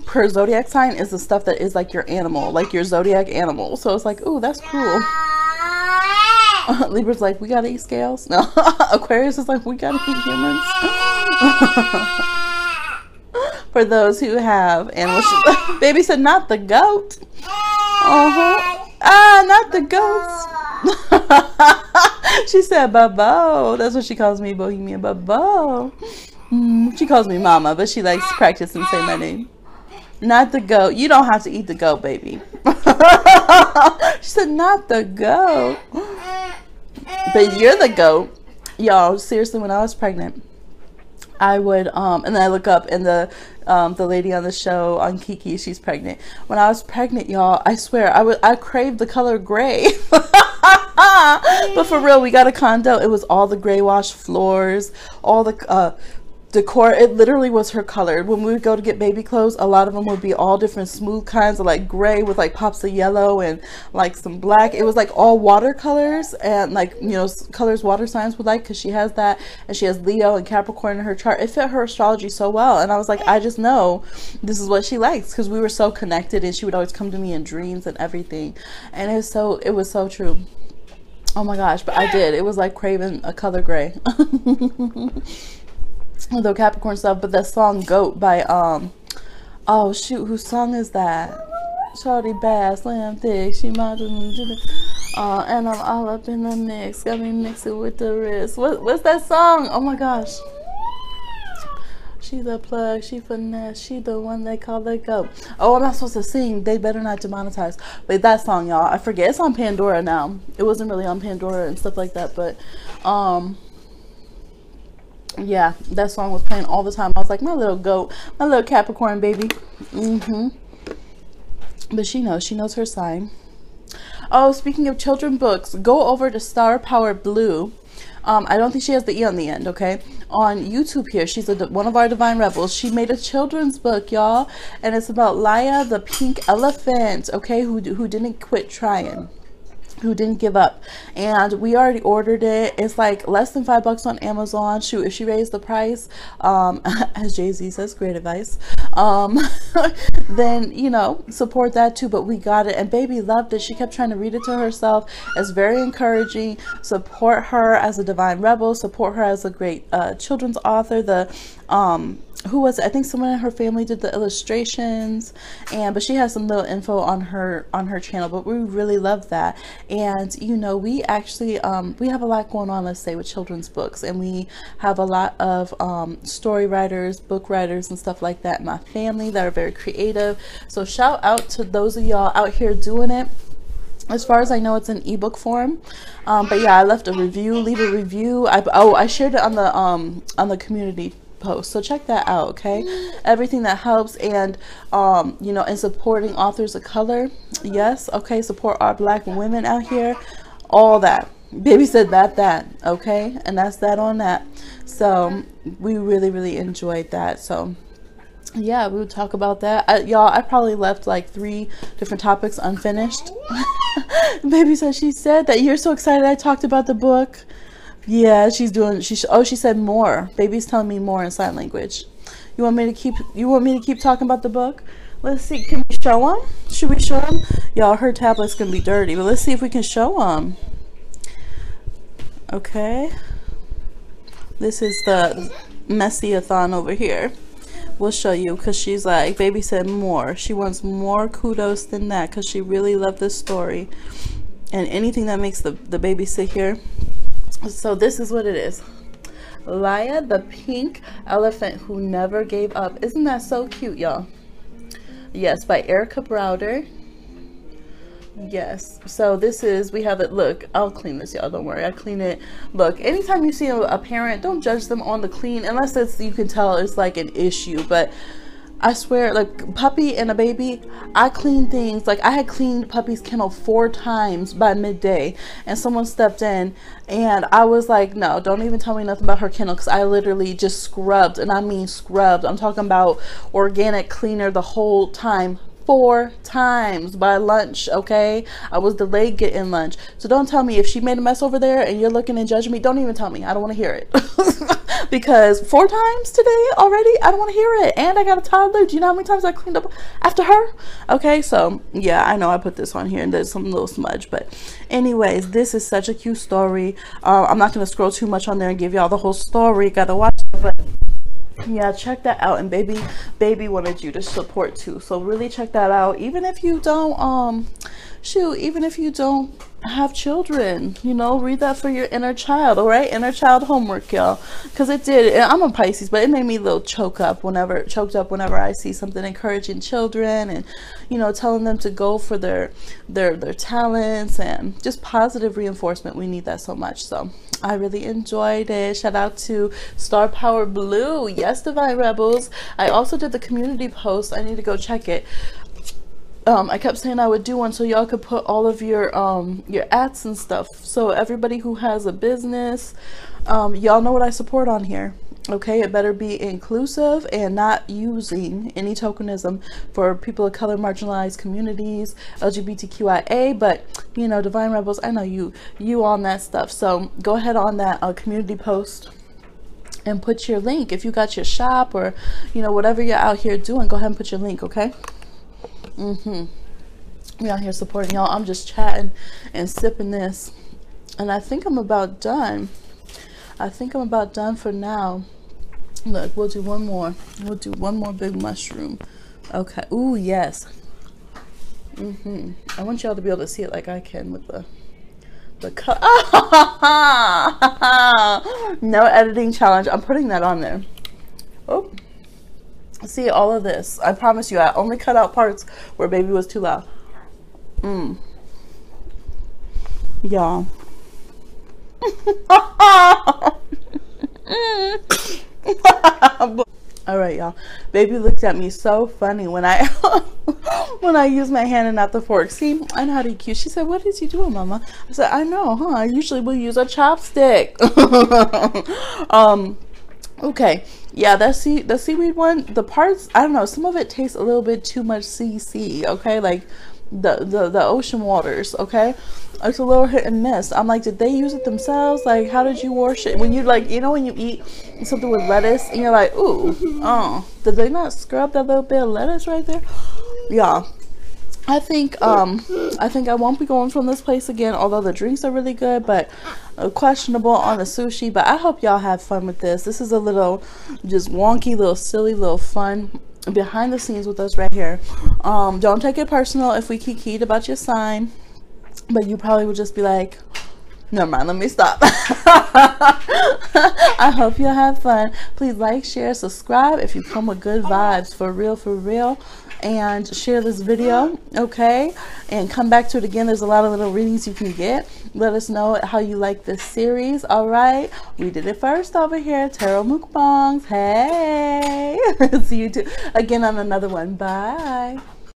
per zodiac sign is the stuff that is like your animal, like your zodiac animal. So it's like, ooh, that's cruel. Libra's like, we gotta eat scales. No, Aquarius is like, we gotta eat humans. For those who have animals. Baby said, not the goat. Ah, not the goats. She said Babo. That's what she calls me, Bohemian Babo. She calls me Mama, but she likes to practice and say my name. Not the goat. You don't have to eat the goat, baby. She said, not the goat. But you're the goat. Y'all, seriously, when I was pregnant, I would, and then I look up and the lady on the show on Kiki, she's pregnant. When I was pregnant, y'all, I swear, I craved the color gray. But for real, we got a condo. It was all the gray wash floors, all the, decor. It literally was her color. When we would go to get baby clothes, a lot of them would be all different smooth kinds of like gray with like pops of yellow and like some black. It was like all watercolors and like, you know, colors water signs would like, because she has that, and she has Leo and Capricorn in her chart. It fit her astrology so well, and I was like, I just know this is what she likes, because we were so connected, and she would always come to me in dreams and everything, and it was so true. Oh my gosh. But I did, it was like craving a color gray. Although Capricorn stuff, but that song Goat by oh shoot, whose song is that? Shawty Bass, Slam Thick, she might and I'm all up in the mix, got me mixing with the wrist. What's that song? Oh my gosh. She the plug, she finesse, she the one they call the goat. Oh, I'm not supposed to sing. They better not demonetize. Wait, that song, y'all. I forget. It's on Pandora now. It wasn't really on Pandora and stuff like that, but yeah, that song was playing all the time. I was like, my little goat, my little Capricorn baby. But she knows her sign. Oh, speaking of children books, go over to Star Power Blue. I don't think she has the E on the end, okay? On YouTube here, she's one of our Divine Rebels. She made a children's book, y'all, and it's about Laia the pink elephant, okay, who didn't quit trying, who didn't give up. And we already ordered it. It's like less than $5 on Amazon. Shoot, if she raised the price, as Jay-Z says, great advice, then, you know, support that too. But we got it, and baby loved it. She kept trying to read it to herself. It's very encouraging. Support her as a Divine Rebel, support her as a great children's author. The who was it? I think someone in her family did the illustrations, but she has some little info on her channel. But we really love that, and you know, we actually we have a lot going on, let's say, with children's books, and we have a lot of story writers, book writers, and stuff like that in my family that are very creative. So shout out to those of y'all out here doing it. As far as I know, it's in ebook form, but yeah, I left a review. Leave a review. I shared it on the community post, so check that out, okay? Everything that helps. And you know, in supporting authors of color, yes, okay, support our Black women out here, all that. Baby said that okay, and that's that on that. So we really enjoyed that. So yeah, we would talk about that. Y'all, I probably left like 3 different topics unfinished. Baby said she said that you're so excited I talked about the book. Yeah, she said more. Baby's telling me more in sign language. You want me to keep talking about the book? Let's see, can we show them? Should we show them? Y'all, her tablet's gonna be dirty, but let's see if we can show them. Okay, this is the messy-a-thon over here. We'll show you, because she's like, baby said more. She wants more kudos than that, because she really loved this story, and anything that makes the baby sit here. So this is what it is. Laia the pink elephant who never gave up. Isn't that so cute, y'all? Yes, by Erica Browder. Yes, so this is, we have it. Look, I'll clean this, y'all, don't worry, I clean it. Look, anytime you see a parent, don't judge them on the clean, unless it's, you can tell it's like an issue. But I swear, like, puppy and a baby, I clean things. Like, I had cleaned puppy's kennel 4 times by midday, and someone stepped in, and I was like, no, don't even tell me nothing about her kennel, because I literally just scrubbed, and I mean scrubbed. I'm talking about organic cleaner the whole time. 4 times by lunch, okay? I was delayed getting lunch. So don't tell me if she made a mess over there and you're looking and judging me, don't even tell me. I don't want to hear it. Because 4 times today already, I don't want to hear it. And I got a toddler. Do you know how many times I cleaned up after her? Okay, so yeah, I know I put this on here and there's some little smudge, but anyways, this is such a cute story. I'm not going to scroll too much on there and give y'all the whole story. Gotta watch it, but yeah, check that out. And baby wanted you to support too, so really check that out. Even if you don't shoot, even if you don't have children, you know, read that for your inner child. All right, inner child homework, y'all, because it did. And I'm a Pisces, but it made me a little choked up whenever I see something encouraging children and, you know, telling them to go for their talents and just positive reinforcement. We need that so much. So I really enjoyed it. Shout out to Star Power Blue. Yes, Divine Rebels. I also did the community post. I need to go check it. I kept saying I would do one so y'all could put all of your ads and stuff. So everybody who has a business, y'all know what I support on here. Okay, it better be inclusive and not using any tokenism for people of color, marginalized communities, LGBTQIA. But you know, Divine Rebels, I know you on that stuff. So go ahead on that community post and put your link. If you got your shop or, you know, whatever you're out here doing, go ahead and put your link. Okay. We out here supporting y'all. I'm just chatting and sipping this, and I think I'm about done. I think I'm about done for now. Look, we'll do one more. We'll do one more big mushroom. Okay. Ooh, yes. I want y'all to be able to see it like I can with the cut. No editing challenge. I'm putting that on there. Oh. See, all of this, I promise you, I only cut out parts where baby was too loud. Y'all. All right, y'all, baby looked at me so funny when I when I used my hand and not the fork. See, I know how to be cute. She said, "What is he doing, mama?" I said, "I know, huh? Usually we'll use a chopstick." Okay, yeah, the seaweed one, the parts, I don't know, some of it tastes a little bit too much CC, okay, like the ocean waters, okay, it's a little hit and miss. I'm like, did they use it themselves? Like, how did you wash it? When you, like, you know, when you eat something with lettuce and you're like, ooh, oh, did they not scrub that little bit of lettuce right there? Yeah, I think I won't be going from this place again, although the drinks are really good, but questionable on the sushi. But I hope y'all have fun with this. This is a little just wonky, little silly, little fun behind the scenes with us right here. Don't take it personal if we kikied about your sign, but you probably would just be like, never mind, let me stop. I hope you'll have fun. Please like, share, subscribe if you come with good vibes, for real, for real. And share this video, okay, and come back to it again. There's a lot of little readings you can get. Let us know how you like this series. All right, we did it first over here, Tarot Mukbangs. Hey. See you again on another one. Bye.